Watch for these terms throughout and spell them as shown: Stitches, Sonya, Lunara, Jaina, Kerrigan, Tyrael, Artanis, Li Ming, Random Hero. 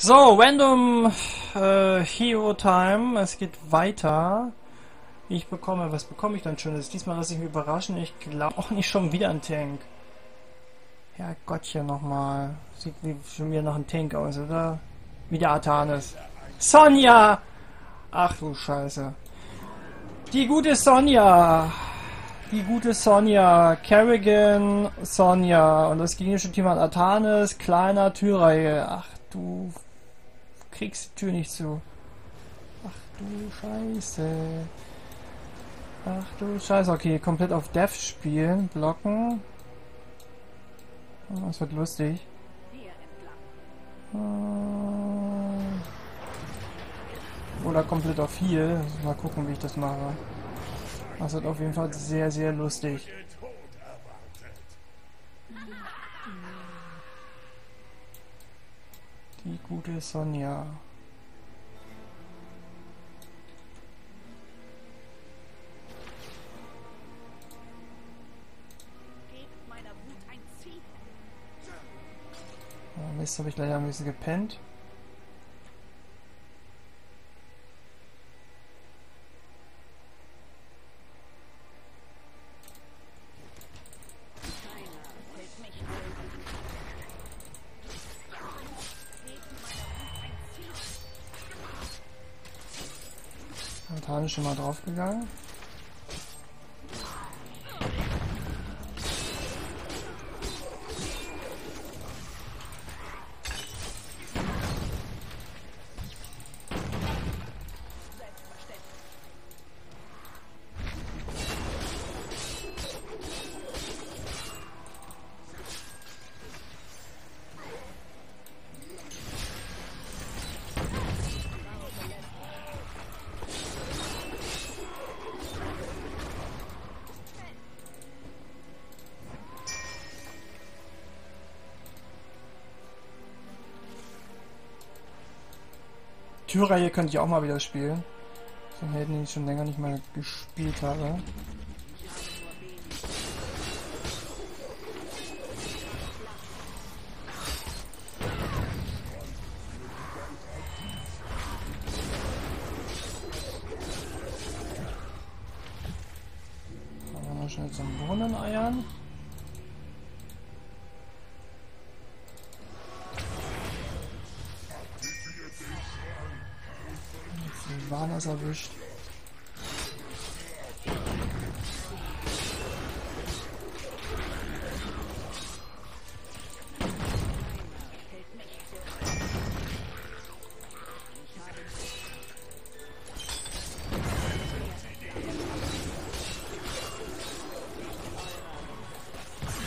So, Random Hero Time. Es geht weiter. Ich bekomme, was bekomme ich dann Schönes? Diesmal lasse ich mich überraschen. Ich glaube auch nicht schon wieder ein Tank. Ja, Gottchen nochmal. Sieht schon wieder nach einem Tank aus, oder? Wie der Artanis. Sonya! Ach du Scheiße. Die gute Sonya. Die gute Sonya. Kerrigan, Sonya. Und das gegnerische Team hat Artanis, kleiner Tyrael. Ach du. Kriegst die Tür nicht zu. Ach du Scheiße. Ach du Scheiße. Okay, komplett auf Death spielen. Blocken. Das wird lustig. Oder komplett auf Heal. Mal gucken, wie ich das mache. Das wird auf jeden Fall sehr, sehr lustig. Die gute Sonya. Mist, habe ich leider ein bisschen gepennt. Artanis schon mal draufgegangen. Tyrael hier könnte ich auch mal wieder spielen. So einen Helden, den ich schon länger nicht mehr gespielt habe. Aber noch schnell zum Brunneneiern. Warnas erwischt.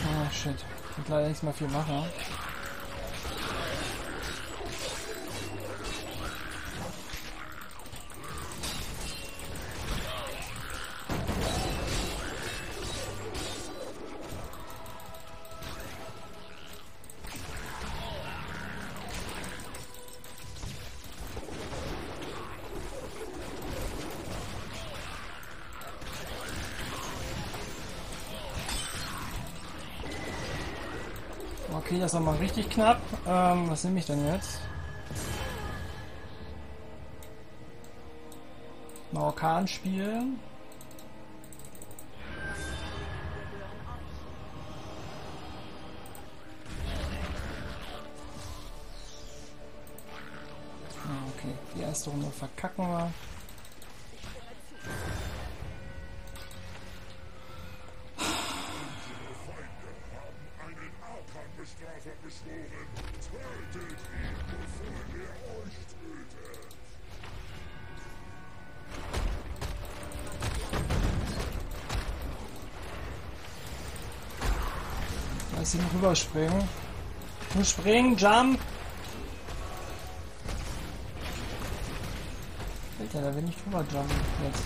Ah, shit. Ich kann leider nichts mehr viel machen. Okay, das war mal richtig knapp. Was nehme ich denn jetzt? Marokkan spielen. Okay, die erste Runde verkacken wir. Lass ihn rüberspringen. Nur springen, jump! Alter, da will ich rüber jumpen jetzt.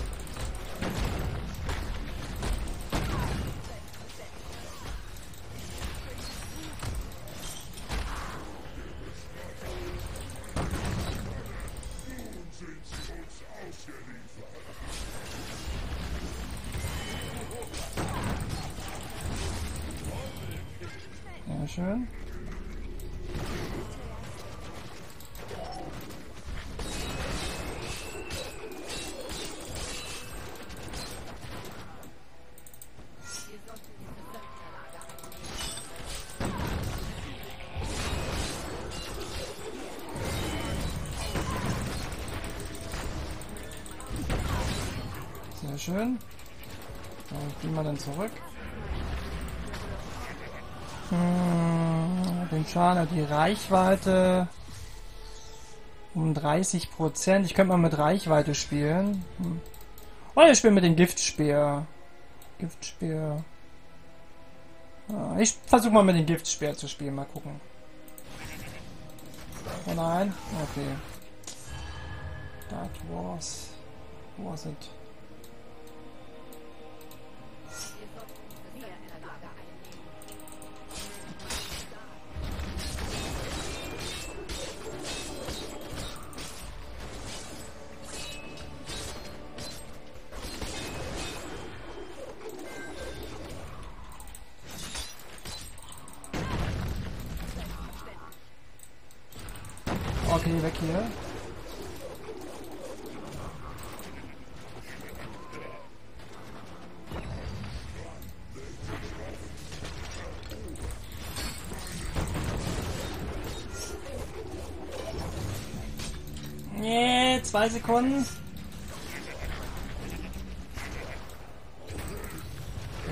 Schön. schön. Wie man denn zurück? Den Schaden, die Reichweite um 30%. Ich könnte mal mit Reichweite spielen. Oder ich spiele mit dem Giftspeer. Giftspeer. Ich versuche mal mit dem Giftspeer zu spielen. Mal gucken. Oh nein. Okay. That was... Was it? Okay, weg hier. Nee, 2 Sekunden.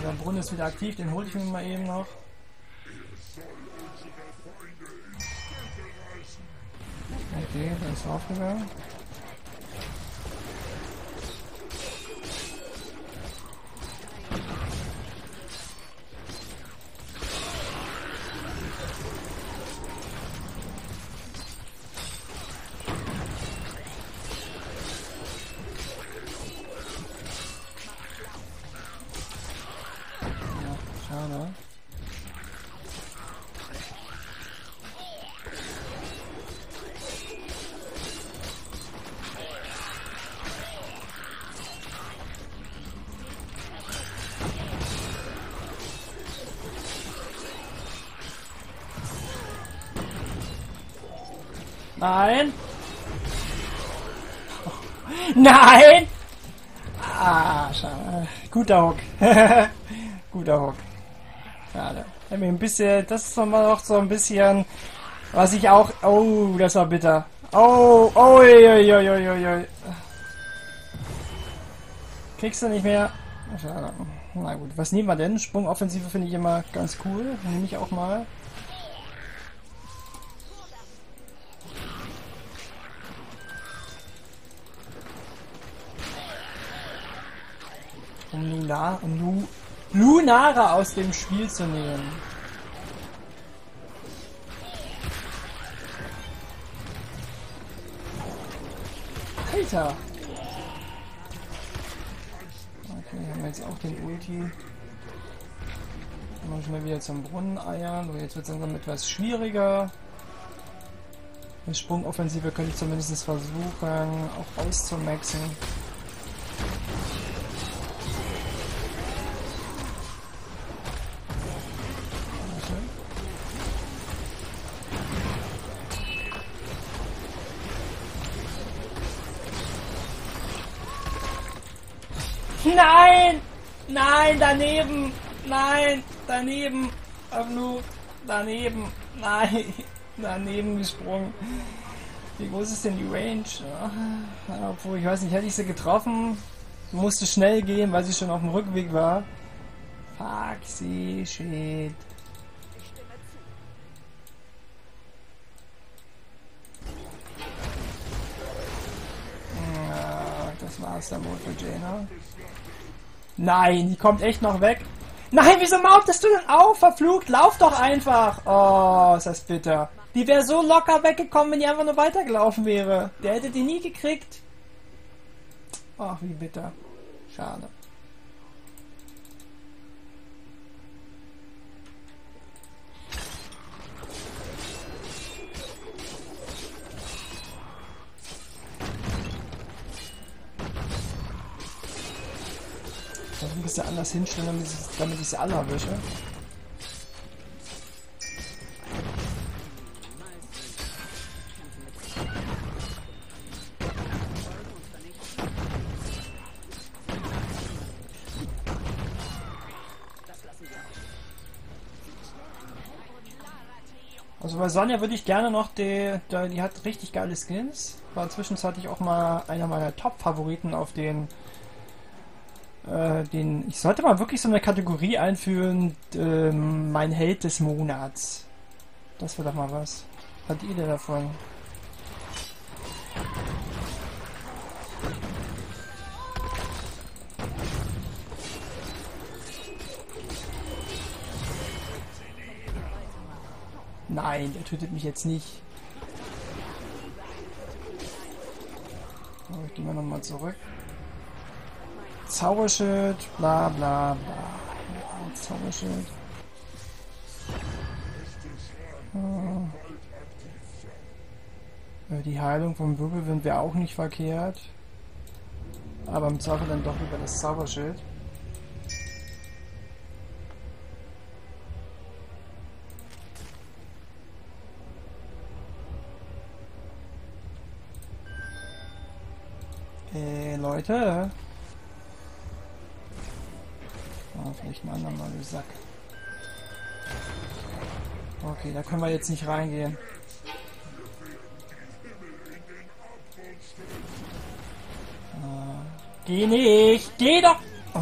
Der Brunnen ist wieder aktiv, den hole ich mir mal eben noch. Okay, da ist aufgegangen. Nein! Nein! Ah, schade. Guter Hook. Guter Hook. Schade. Ein bisschen, das ist nochmal auch so ein bisschen, was ich auch... Oh, das war bitter. Oh, oh, kriegst du nicht mehr. Schade. Na gut, was nehmen wir denn? Sprungoffensive finde ich immer ganz cool. Nehme ich auch mal. Lunara aus dem Spiel zu nehmen. Alter! Okay, haben wir jetzt auch den Ulti. Dann muss ich mal wieder zum Brunnen eiern. So, jetzt wird es langsam etwas schwieriger. Mit Sprungoffensive könnte ich zumindest versuchen, auch auszumaxen. Nein! Nein, daneben! Nein, daneben! Daneben! Nein! Daneben gesprungen! Wie groß ist denn die Range? Ja, obwohl, ich weiß nicht, hätte ich sie getroffen, musste schnell gehen, weil sie schon auf dem Rückweg war. Fuck, sie shit. Ja, das war's dann wohl für Jaina. Nein, die kommt echt noch weg. Nein, wieso mautest du denn auf? Verflucht, lauf doch einfach. Oh, ist das bitter. Die wäre so locker weggekommen, wenn die einfach nur weitergelaufen wäre. Der hätte die nie gekriegt. Ach, wie bitter. Schade. Ein bisschen anders hinstellen, damit ich sie alle erwische. Also bei Sonya würde ich gerne noch die hat richtig geile Skins. War zwischenzeitlich auch mal einer meiner Top-Favoriten auf den Ich sollte mal wirklich so eine Kategorie einführen, mein Held des Monats. Das wäre doch mal was. Was habt ihr denn davon? Nein, der tötet mich jetzt nicht. So, ich gehe mal nochmal zurück. Zauberschild, bla bla bla. Ja, Zauberschild. Oh. Die Heilung vom Wirbelwind wäre auch nicht verkehrt. Aber im Zweifel dann doch über das Zauberschild. Leute. Vielleicht mal andermal im Sack. Okay, da können wir jetzt nicht reingehen. Geh nicht! Geh doch! Oh.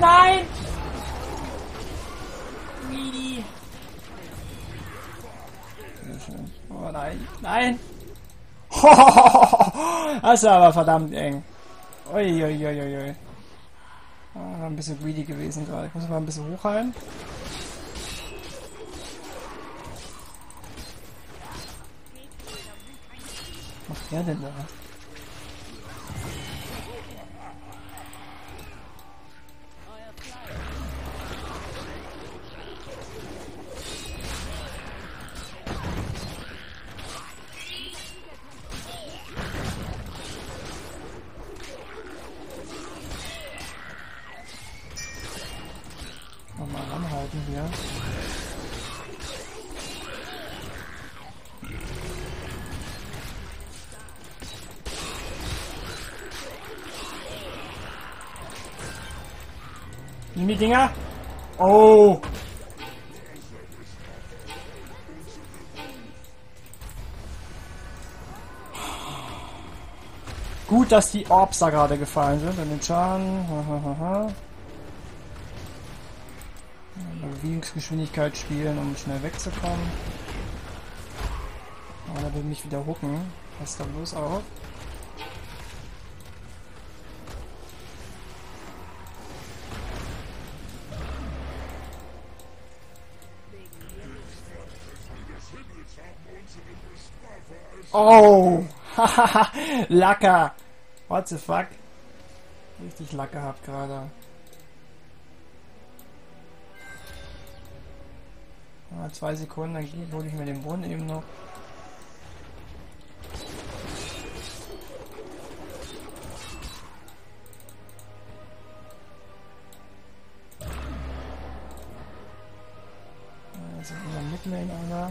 Nein! Mini! Oh nein, nein! Das ist aber verdammt eng. Uiuiuiui. War ein bisschen greedy gewesen gerade. Ich muss mal ein bisschen hochhalten. Was macht der denn da? Nimm die Dinger. Oh. Gut, dass die Orbs da gerade gefallen sind. Bei den Schaden. Bewegungsgeschwindigkeit spielen, um schnell wegzukommen. Oh, da will mich wieder hucken. Was ist da bloß auf? Oh! Hahaha! Lacker! What the fuck? Richtig Lack gehabt gerade. Ah, 2 Sekunden, dann hole ich mir den Boden eben noch. Also wieder mitnehmen, Alter.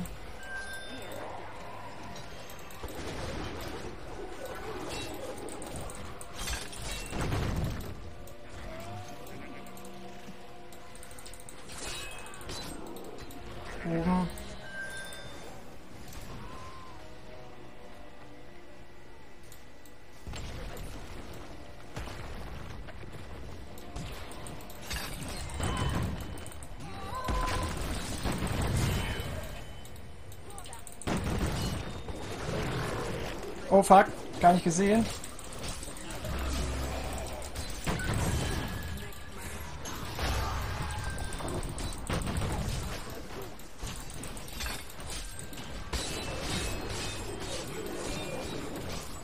Oh fuck, gar nicht gesehen.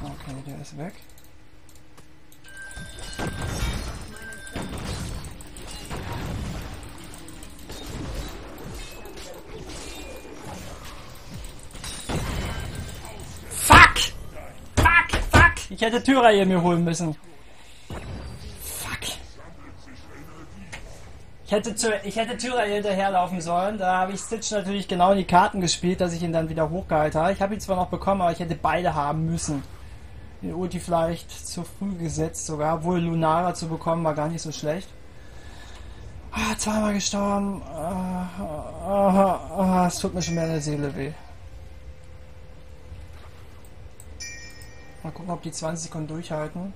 Okay, der ist weg. Ich hätte Tyrael mir holen müssen. Fuck. Ich hätte Tyrael hinterherlaufen sollen. Da habe ich Stitch natürlich genau in die Karten gespielt, dass ich ihn dann wieder hochgehalten habe. Ich habe ihn zwar noch bekommen, aber ich hätte beide haben müssen. Den Ulti vielleicht zu früh gesetzt sogar. Obwohl Lunara zu bekommen war gar nicht so schlecht. Ah, zweimal gestorben. Es tut mir schon mehr in der Seele weh. Mal gucken, ob die 20 Sekunden durchhalten.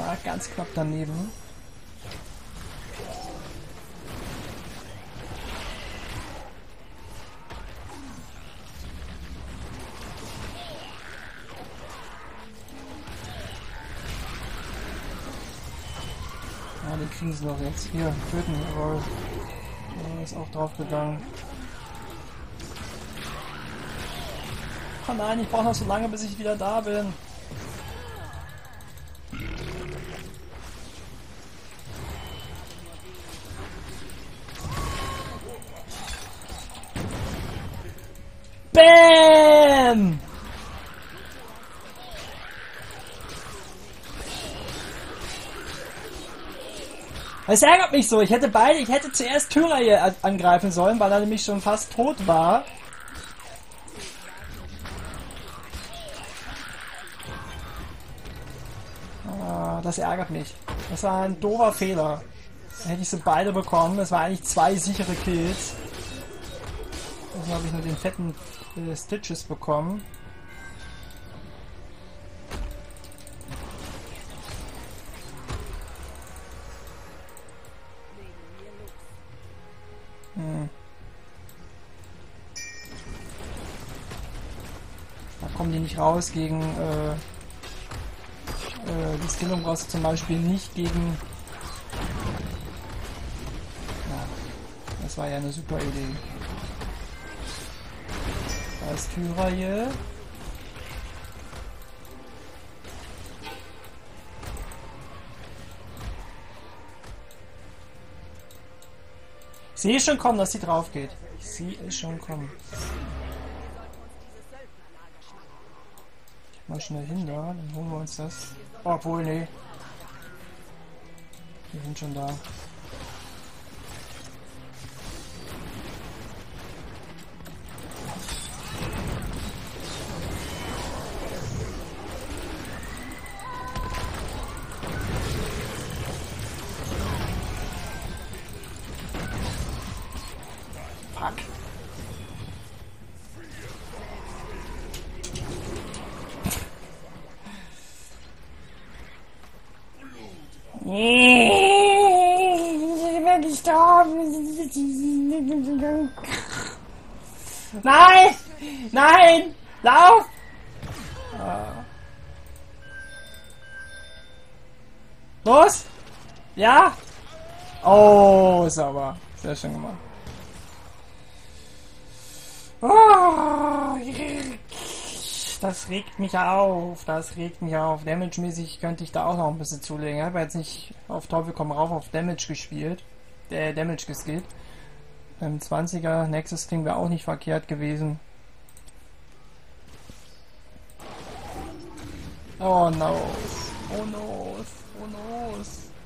Ja, ganz knapp daneben. Ja, den kriegen sie doch jetzt. Hier, töten, jawohl. Ist auch drauf gegangen. Oh nein, ich brauche noch so lange, bis ich wieder da bin. BAM! Es ärgert mich so, ich hätte zuerst Tyrael angreifen sollen, weil er nämlich schon fast tot war. Ah, das ärgert mich. Das war ein doofer Fehler. Dann hätte ich so beide bekommen, das waren eigentlich zwei sichere Kills. Also habe ich nur den fetten Stitches bekommen. Da kommen die nicht raus gegen die Skillung brauchst du zum Beispiel nicht gegen. Ja, das war ja eine super Idee. Da ist Tyrael. Ich sehe schon kommen, dass sie drauf geht. Ich sehe es schon kommen. Mal schnell hin da, dann holen wir uns das. Obwohl, nee. Wir sind schon da. Nein! Nein! Lauf! Los! Ja! Oh, sauber. Sehr schön gemacht. Oh, das regt mich auf. Damage-mäßig könnte ich da auch noch ein bisschen zulegen. Ich habe jetzt nicht auf Teufel komm rauf auf Damage gespielt. Damage geskillt. Beim 20er Nexus Ding wäre auch nicht verkehrt gewesen. Oh no. Oh no. Oh no.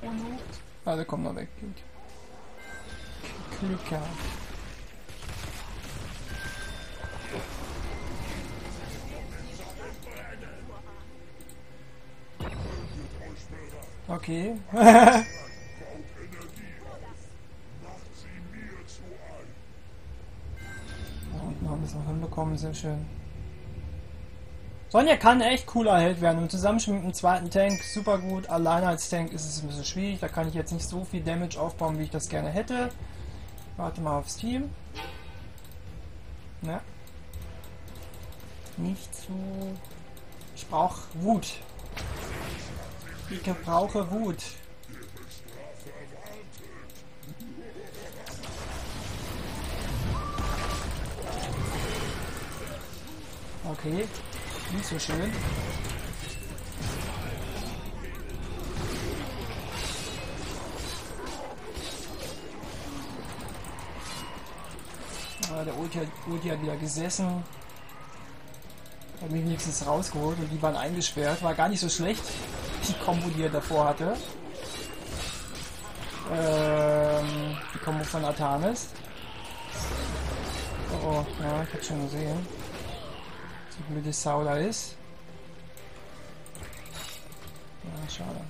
Oh no. Ah, der kommt noch weg. Gut. Glück gehabt. Okay. Haben es noch hinbekommen, sehr schön. Sonya kann echt cooler Held werden und zusammen mit dem zweiten Tank super gut. Alleine als Tank ist es ein bisschen schwierig, da kann ich jetzt nicht so viel Damage aufbauen, wie ich das gerne hätte. Warte mal aufs Team. Ja. Nicht so. Ich brauche Wut. Ich brauche Wut. Okay, nicht so schön. Der Ulti hat wieder gesessen. Da habe ich wenigstens rausgeholt und die waren eingesperrt. War gar nicht so schlecht, die Kombo, die er davor hatte. Die Kombo von Artanis. Oh, ja, ich habe schon gesehen, wie blöd die Sau da ist. Ja, schade.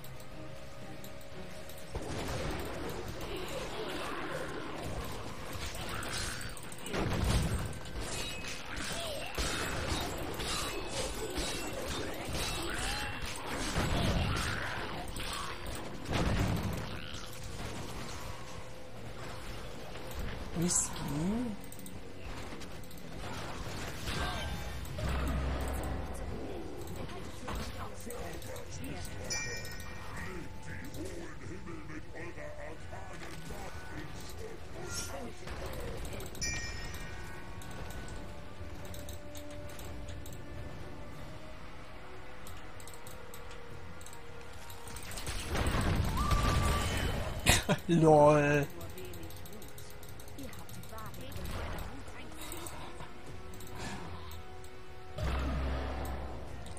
LOL.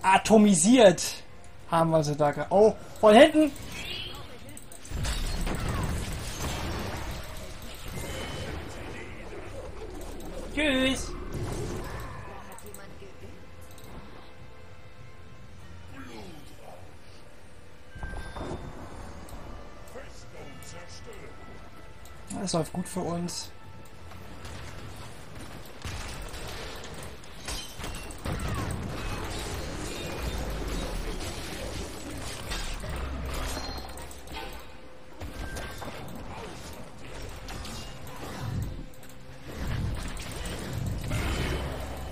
Atomisiert haben wir sie da. Oh, von hinten. Tschüss. Das läuft gut für uns.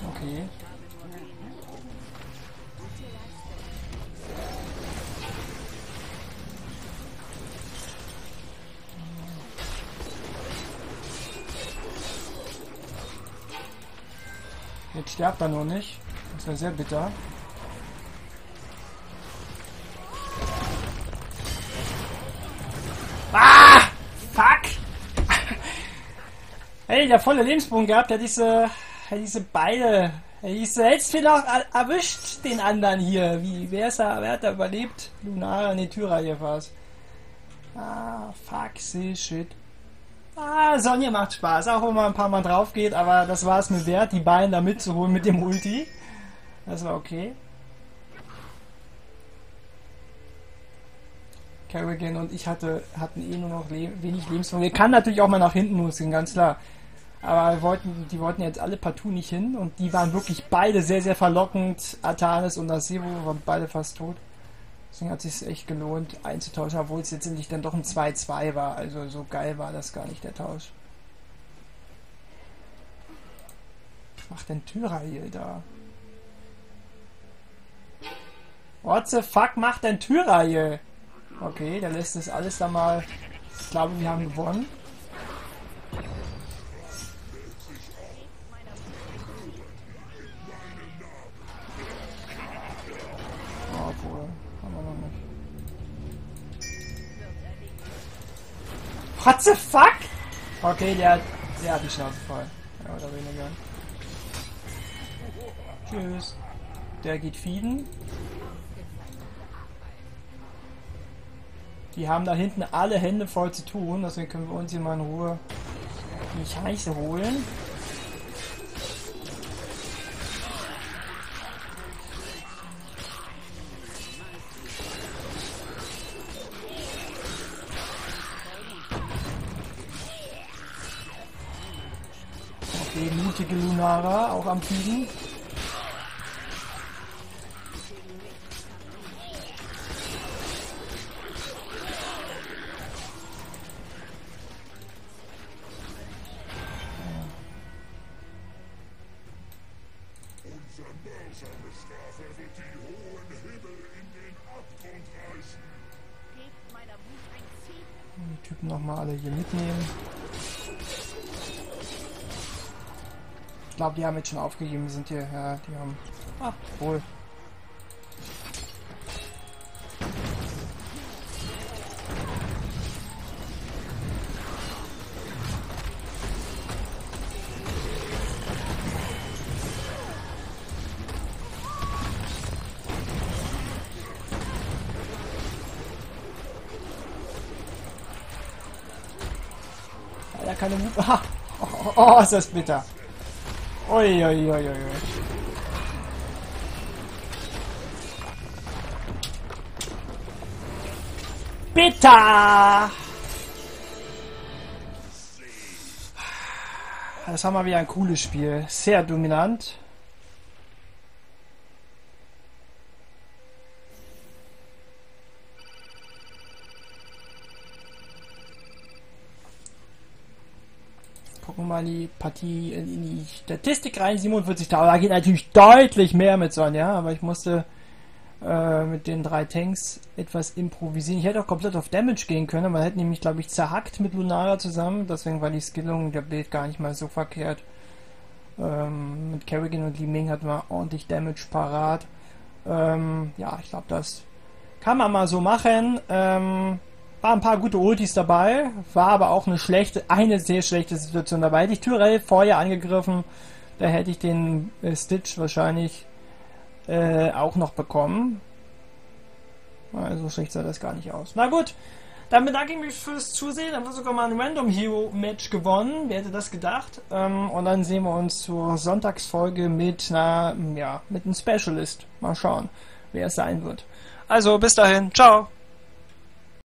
Okay. Jetzt sterbt er nur nicht. Das wäre sehr bitter. Ah! Fuck! Hey, der volle Lebenspunkt gehabt, der diese. Diese Beine. Hättest du noch erwischt, den anderen hier. Wie, wer hat da überlebt? Lunara, ne, Tyrael jedenfalls. Ah, fuck, see, shit. Ah, Sonya macht Spaß, auch wenn man ein paar Mal drauf geht, aber das war es mir wert, die Beine da mitzuholen mit dem Ulti. Das war okay. Kerrigan und ich hatten eh nur noch wenig Lebenspunkte. Kann natürlich auch mal nach hinten losgehen, ganz klar. Aber die wollten jetzt alle partout nicht hin und die waren wirklich beide sehr, sehr verlockend. Artanis und Asebo waren beide fast tot. Deswegen hat es sich echt gelohnt einzutauschen, obwohl es letztendlich dann doch ein 2-2 war. Also so geil war das gar nicht, der Tausch. Was macht denn Tyrael da? What the fuck macht denn Tyrael? Okay, der lässt das alles da mal. Ich glaube, wir haben gewonnen. What the fuck? Okay, der hat die Schnauze voll. Ja, oder weniger. Tschüss. Der geht feeden. Die haben da hinten alle Hände voll zu tun, deswegen können wir uns hier mal in Ruhe die Scheiße holen. Mutige Lunara, auch am Fliegen. Unser mäßiger Strafe wird die hohen Himmel in den Abgrund reißen. Gebt meiner Wut ein Ziel. Die Typen nochmal alle hier mitnehmen. Ich glaube, die haben jetzt schon aufgegeben, wir sind hier, ja, die haben... Ah, wohl. keine Mut. Ah, oh, ist das bitter. Ui, ui, ui, ui. Bitter! Das haben wir wieder ein cooles Spiel. Sehr dominant. Gucken wir mal die Partie in die Statistik rein. 47.000. Da geht natürlich deutlich mehr mit Sonya, aber ich musste mit den 3 Tanks etwas improvisieren. Ich hätte auch komplett auf Damage gehen können. Man hätte nämlich, glaube ich, zerhackt mit Lunara zusammen. Deswegen war die Skillung der Blade gar nicht mal so verkehrt. Mit Kerrigan und Li Ming hat man ordentlich Damage parat. Ja, ich glaube, das kann man mal so machen. War ein paar gute Ultis dabei. War aber auch eine schlechte, eine sehr schlechte Situation dabei. Hätte ich Tyrael vorher angegriffen, da hätte ich den Stitch wahrscheinlich auch noch bekommen. Also schlecht sah das gar nicht aus. Na gut, dann bedanke ich mich fürs Zusehen. Dann wird sogar mal ein Random Hero Match gewonnen. Wer hätte das gedacht? Und dann sehen wir uns zur Sonntagsfolge mit einer, ja, mit einem Specialist. Mal schauen, wer es sein wird. Also bis dahin, ciao!